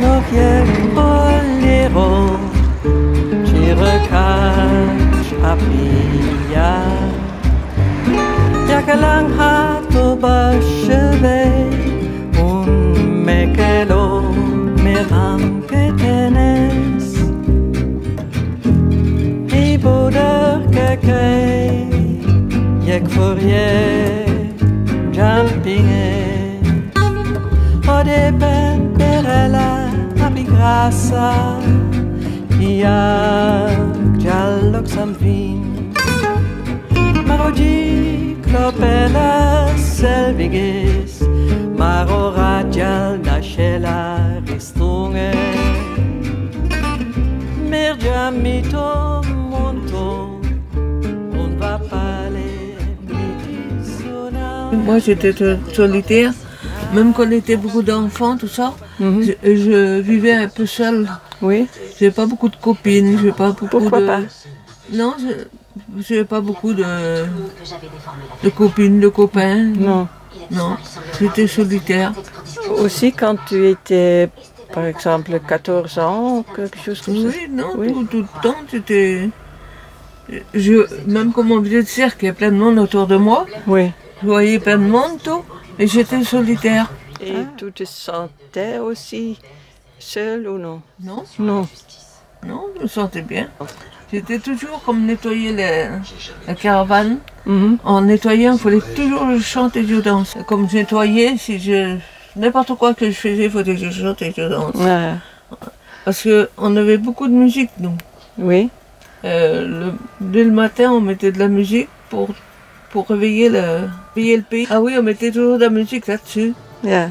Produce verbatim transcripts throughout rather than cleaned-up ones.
no viene bolero, Chirakash Apriya. Jakalang hato basheve, un mekelo meram que tenes. Y poder que cree, yek fourier, jumping. De ben perela abi grasa ia giallo xambrin marodi clopela selvigis maro radial nachela ristunge merja mito monto on va parler moi j'étais solitaire. Même quand on était beaucoup d'enfants, tout ça, mm-hmm. je, je vivais un peu seule. Oui. J'ai pas beaucoup de copines, j'ai pas beaucoup Pourquoi de. Pas non, j'ai pas beaucoup de, de copines, de copains. Non. Non. J'étais solitaire. Aussi quand tu étais, par exemple, quatorze ans, quelque chose comme ça. Oui, non, oui. Tout, tout le temps, j'étais. Je, même comme on faisait de cirque, il y a plein de monde autour de moi. Oui. Je voyais plein de monde, tout. Et j'étais solitaire. Et ah. tu te sentais aussi seule ou non? Non. Non. Non, je me sentais bien. J'étais toujours comme nettoyer les, la caravane. Mm-hmm. En nettoyant, il fallait toujours que je chante et je danse. Comme je nettoyais, si je n'importe quoi que je faisais, il fallait que je chante et je danse. Ouais. Parce qu'on avait beaucoup de musique, nous. Oui. Euh, le, dès le matin, on mettait de la musique pour... pour réveiller le, réveiller le pays. Ah oui, on mettait toujours de la musique là-dessus. Yeah.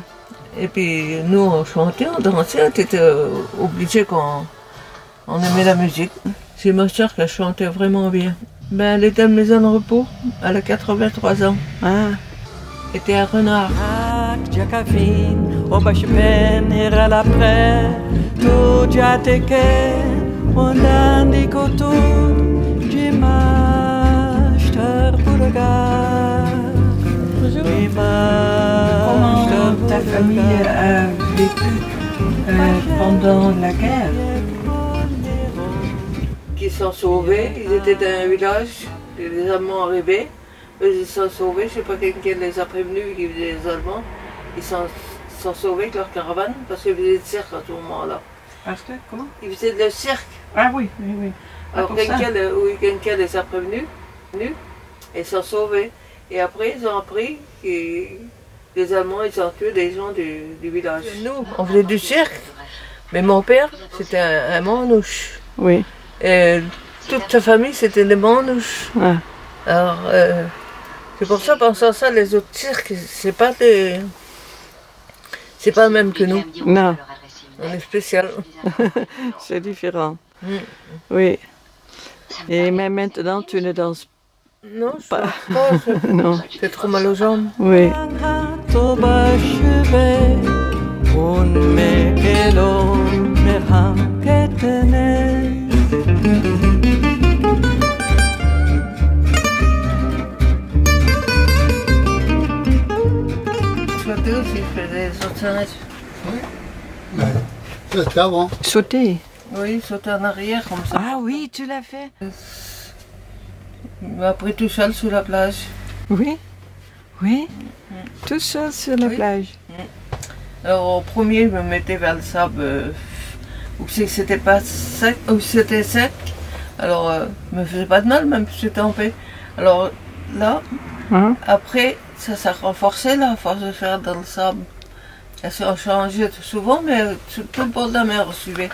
Et puis nous, on chantait, on dansait, on était obligés qu'on on aimait la musique. C'est ma soeur qui chantait vraiment bien. Ben, elle était en maison de repos, elle a quatre-vingt-trois ans. Ah. Elle était à Renard. Bonjour. Comment ta famille a vécu euh, pendant la guerre? Qui sont sauvés, ils étaient dans un village, les Allemands arrivaient, eux ils sont sauvés, je ne sais pas quelqu'un les a prévenus, les Allemands, ils sont, sont sauvés avec leur caravane parce qu'ils faisaient le cirque à tout moment-là. Parce que comment? Ils faisaient le cirque. Ah oui, oui, oui. Ah, alors quelqu'un oui, quelqu'un les a prévenus. Venus, et s'en sauver. Et après, ils ont appris que les Allemands, ils ont tué des gens du, du village. Nous, on venait du cirque, mais mon père, c'était un, un Manouche. Oui. Et toute sa famille, c'était des Manouches. Ouais. Alors, euh, c'est pour ça, pensant ça, les autres cirques, c'est pas des... c'est pas le même que nous. Non. On est spécial. C'est différent. Mmh. Oui. Et même maintenant, tu ne danses pas. Non, je pas. Non, j'ai trop mal aux jambes. Oui. Sauter aussi, je faisais sauter en arrière. Oui. Sauter avant. Sauter. Oui, sauter en arrière comme ça. Ah oui, tu l'as fait. Après tout seul sur la plage. Oui, oui, mmh. Tout seul sur la oui. plage. Mmh. Alors au premier, je me mettais vers le sable euh, où c'était pas sec, où c'était sec. Alors euh, je me faisais pas de mal, même si j'étais en paix. Alors là, mmh. après ça s'est renforcé là, à force de faire dans le sable. Ça a changé souvent, mais tout, tout le bord de la mer suivait.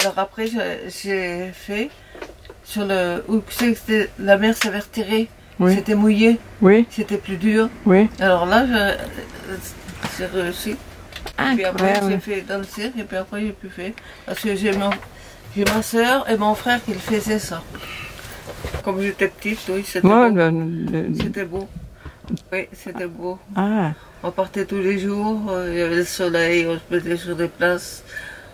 Alors après, j'ai fait. Sur le, où que la mer s'avait retirée, oui. C'était mouillé, oui. C'était plus dur. Oui. Alors là, j'ai réussi. Ah, puis après, j'ai fait dans le cirque, et puis après, j'ai pu faire. Parce que j'ai ma soeur et mon frère qui le faisaient ça. Comme j'étais petite, oui, c'était ouais, beau. Le... C'était beau. Oui, c'était beau. Ah. On partait tous les jours, il y avait le soleil, on se mettait sur des places,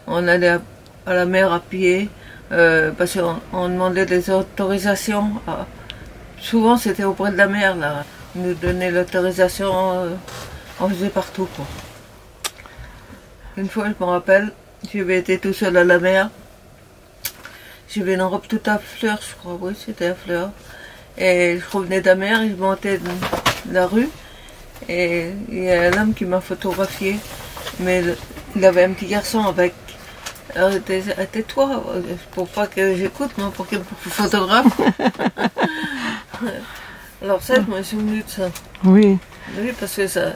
on allait à, à la mer à pied. Euh, parce qu'on demandait des autorisations. Ah, souvent, c'était auprès de la mer, là. Ils nous donnaient l'autorisation, euh, on faisait partout, quoi. Une fois, je me rappelle, j'avais été tout seul à la mer. J'avais une robe toute à fleurs, je crois, oui, c'était à fleurs. Et je revenais de la mer et je montais de la rue. Et il y a un homme qui m'a photographié. Mais il avait un petit garçon avec. Alors j'étais, tais-toi, pour pas que j'écoute, moi, pour qu'il me photographe. Alors ça, je me suis souvenu de ça. Oui. Oui, parce que ça,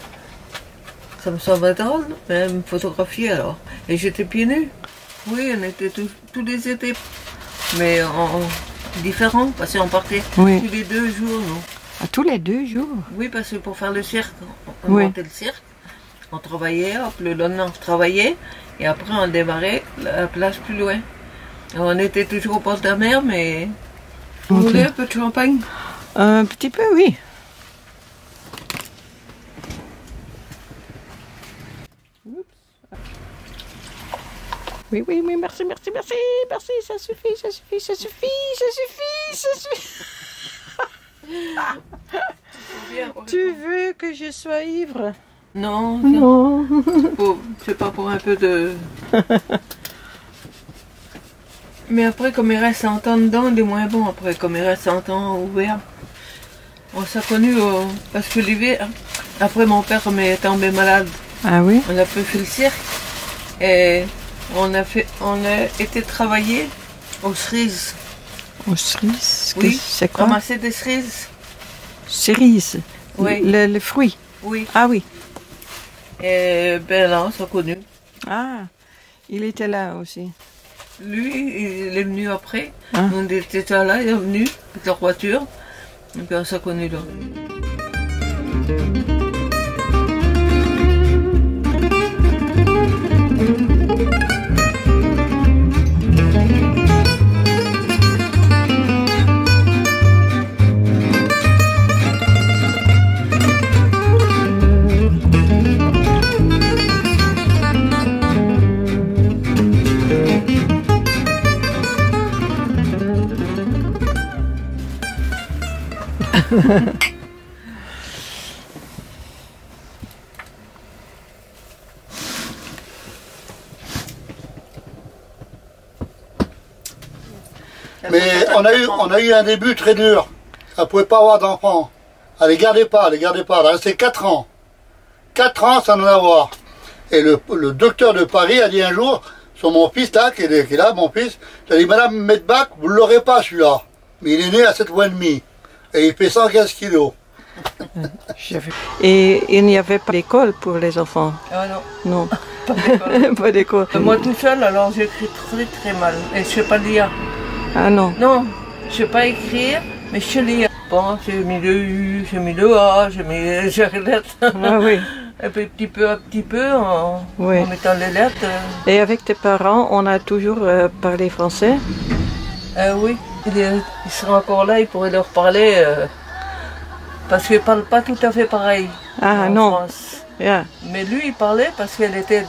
ça me semblait drôle, mais me photographier alors. Et j'étais pieds nus. Oui, on était tous, tous les étés, mais en, en différents, parce qu'on partait oui. tous les deux jours, nous. Ah, tous les deux jours? Oui, parce que pour faire le cirque, on oui. montait le cirque. On travaillait, hop, le lendemain on travaillait, et après on démarrait la plage plus loin. Alors, on était toujours au bord de la mer, mais... Vous okay. voulez un peu de champagne? Un petit peu, oui. Oups. Oui, oui, oui, merci, merci, merci, merci, ça suffit, ça suffit, ça suffit, ça suffit, ça suffit. Tu veux que je sois ivre? Non, non. C'est pas pour un peu de... Mais après, comme il reste cent ans dedans, il est moins bon. Après, comme il reste cent ans ouvert, on s'est connus euh, parce que l'hiver, après mon père m'est tombé malade. Ah oui? On a peu fait le cirque et on a, fait, on a été travailler aux cerises. Aux cerises? Oui, c'est quoi? Ramasser des cerises. Cerises? Oui. Le, le fruit? Oui. Ah oui. Et ben là, on s'est connu. Ah, il était là aussi. Lui, il est venu après. Ah. On était là, il est venu avec leur voiture. Et puis on s'est connu là. Mais on a, eu, on a eu un début très dur. Elle ne pouvait pas avoir d'enfants. Elle ne les gardait pas, elle ne les gardait pas. Elle restait quatre ans. quatre ans sans en avoir. Et le, le docteur de Paris a dit un jour, sur mon fils là, qui est, qui est là, mon fils, il a dit, Madame Metbach, vous ne l'aurez pas celui-là. Mais il est né à sept mois et demi. Et il fait cent quinze kilos. Et il n'y avait pas d'école pour les enfants? Ah non. Non. Pas d'école. Moi tout seul, alors j'écris très très mal. Et je ne sais pas lire. Ah non. Non, je ne sais pas écrire, mais je sais lire. Bon, j'ai mis le U, j'ai mis le A, j'ai mis les lettres. Ah oui. Et puis petit peu à petit peu, en, oui. en mettant les lettres. Et avec tes parents, on a toujours euh, parlé français? Euh, oui. Il serait encore là, il pourrait leur parler, euh, parce qu'ils ne parlent pas tout à fait pareil ah, en non. France. Yeah. Mais lui, il parlait parce qu'elle était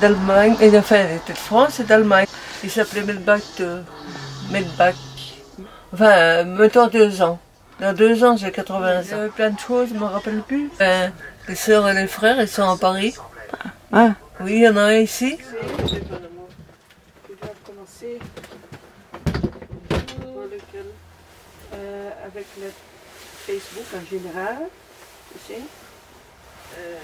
d'Allemagne, enfin, elle était de France et d'Allemagne. Il s'appelait Metbach, Metbach, enfin, mettons deux ans. Dans deux ans, j'ai quatre-vingts ans. Il y avait plein de choses, je ne me rappelle plus. Euh, les sœurs et les frères, ils sont à Paris. Ah. Oui, il y en a un ici. Avec le Facebook en général, tu sais. Euh...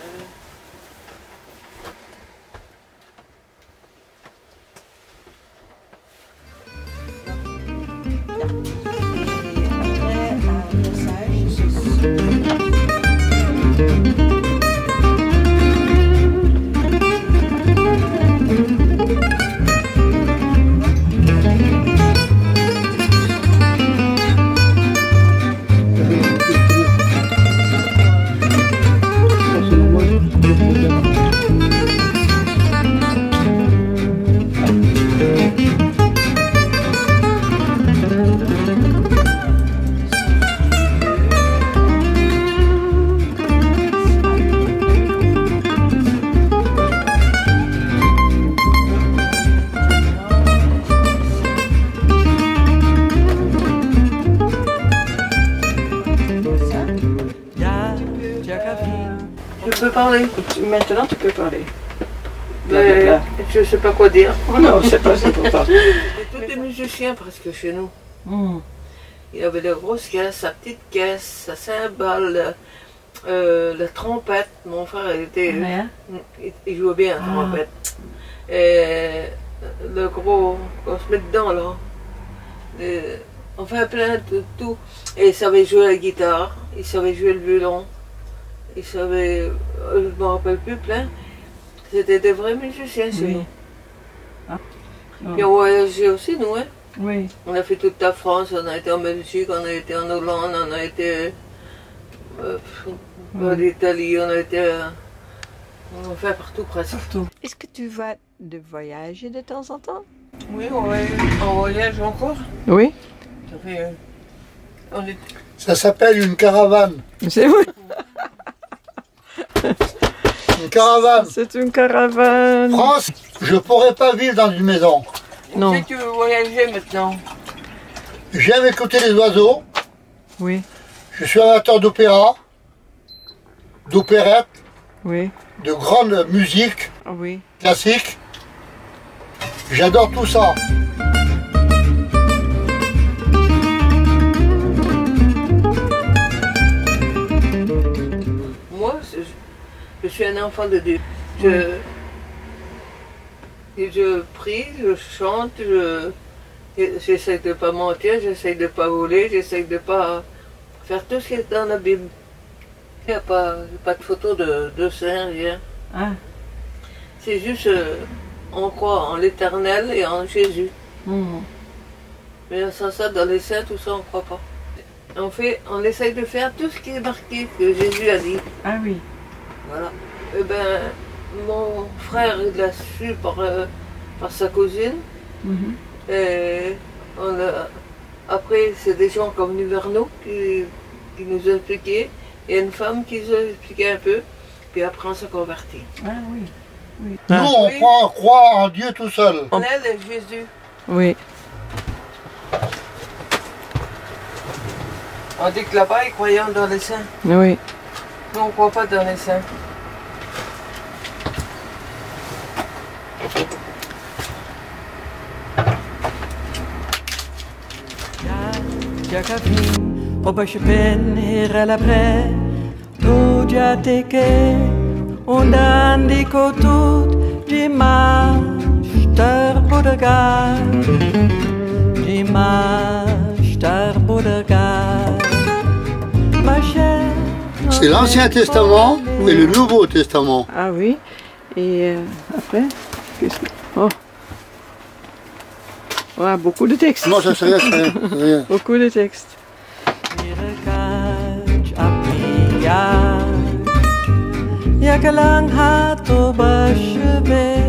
Thank you. parler. Maintenant, tu peux parler. Là, là, là. Je ne sais pas quoi dire. Oh non, c'est pas important. Tous les musiciens presque chez nous. Mm. Il avait la grosse caisse, sa petite caisse, sa cymbale, euh, la trompette. Mon frère, il, était, ouais. il, il jouait bien la trompette. Ah. Et le gros, on se met dedans là. Et on fait plein de tout. Et il savait jouer la guitare, il savait jouer le violon, il savait, je ne me rappelle plus plein. C'était des vrais musiciens, c'est nous. Puis on voyageait aussi, nous, hein. Oui. On a fait toute la France, on a été en Belgique, on a été en Hollande, on a été euh, oui. en Italie, on a été... Euh, on a fait partout, presque. Partout. Est-ce que tu vas de voyager de temps en temps? Oui, on voyage encore. Oui. Ça fait... Euh, on est... Ça s'appelle une caravane. C'est vrai. Une caravane. C'est une caravane. France, je pourrais pas vivre dans une maison. Non. Tu sais, tu veux voyager maintenant. J'aime écouter les oiseaux. Oui. Je suis amateur d'opéra, d'opérette. Oui. De grande musique. Oui. Classique. J'adore tout ça. Je suis un enfant de Dieu. Je, oui. je prie, je chante, j'essaie je, de ne pas mentir, j'essaie de ne pas voler, j'essaie de ne pas faire tout ce qui est dans la Bible. Il n'y a pas, pas de photo de, de saint, rien. Ah. C'est juste, on croit en l'Éternel et en Jésus. Mmh. Mais sans ça, dans les saints, tout ça, on ne croit pas. On, fait, on essaie de faire tout ce qui est marqué, que Jésus a dit. Ah oui. Voilà. Eh ben, mon frère, il l'a su par, euh, par sa cousine. Mm-hmm. Et on a... Après, c'est des gens comme Nivernaud qui, qui nous expliquaient. Il y a une femme qui nous expliquait un peu. Puis après, on s'est converti. Ah oui. oui. Nous, on oui. croit, croit en Dieu tout seul. On est le Jésus. Oui. On dit que là-bas, ils croyaient dans les saints. Oui. Non, on ne croit pas dans les saints. Jag har fin och började hela la bre. Då jag teke undan de kotot de master bodegar, de master bodegar. C'est l'Ancien Testament et le Nouveau Testament. Ah oui. Et euh, après, qu'est-ce que... Oh. Ouais, beaucoup de textes. Non, ça serait rien. rien. Beaucoup de textes.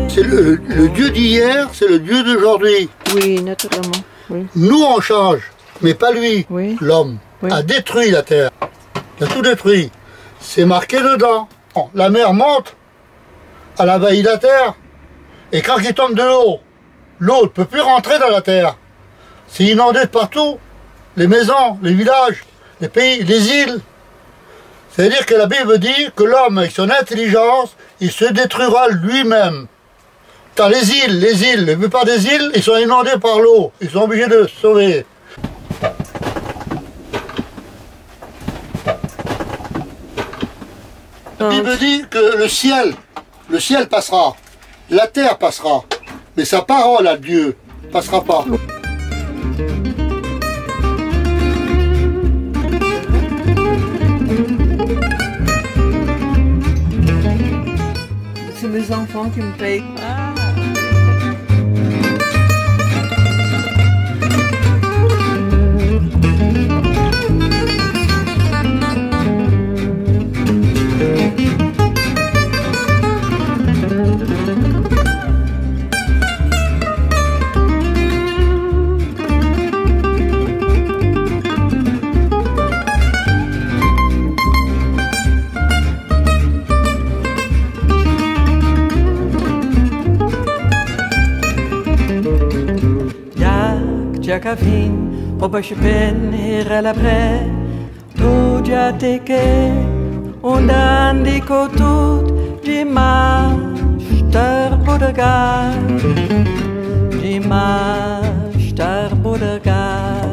C'est le, le Dieu d'hier, c'est le Dieu d'aujourd'hui. Oui, naturellement. Oui. Nous, on change, mais pas lui. Oui. L'homme oui. a détruit la terre. Il a tout détruit. C'est marqué dedans. La mer monte, elle envahit la terre, et quand il tombe de l'eau, l'eau ne peut plus rentrer dans la terre. C'est inondé de partout, les maisons, les villages, les pays, les îles. C'est-à-dire que la Bible dit que l'homme, avec son intelligence, il se détruira lui-même. Dans les îles, les îles, la plupart des îles, ils sont inondés par l'eau, ils sont obligés de se sauver. La Bible dit que le ciel, le ciel passera, la terre passera, mais sa parole à Dieu ne passera pas. C'est mes enfants qui me payent. Ah. Jag har fin och började hela bre. Då jag teke und an die Côte du marche der Bodegar, du marche der Bodegar,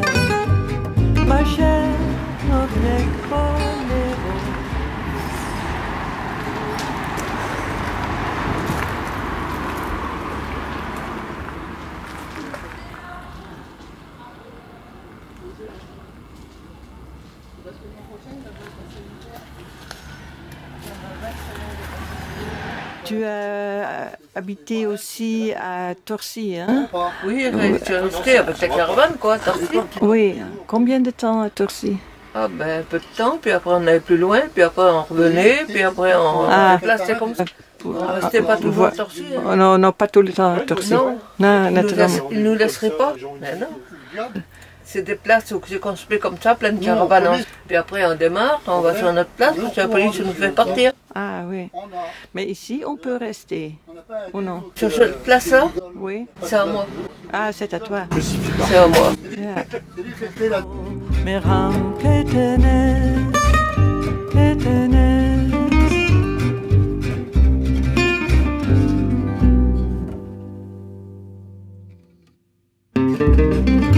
ma chère notre école. Tu as habité aussi à Torcy, hein? Oui, tu es resté avec ta caravane, quoi, à Torcy. Oui, combien de temps à Torcy? Ah ben, un peu de temps, puis après on allait plus loin, puis après on revenait, puis après on déplaçait ah. comme ça. On ne restait pas toujours à Torcy. Hein? Non, non, pas tout le temps à Torcy. Non, non, naturellement. Ils ne nous laisseraient pas, mais non. C'est des places où j'ai construit comme ça, plein de caravanes. Puis après on démarre, on va sur notre place, parce que la police nous fait partir. Ah oui. Mais ici on peut rester, ou non? Sur cette place-là? Oui. C'est à moi. Ah, c'est à toi. C'est à moi. Yeah.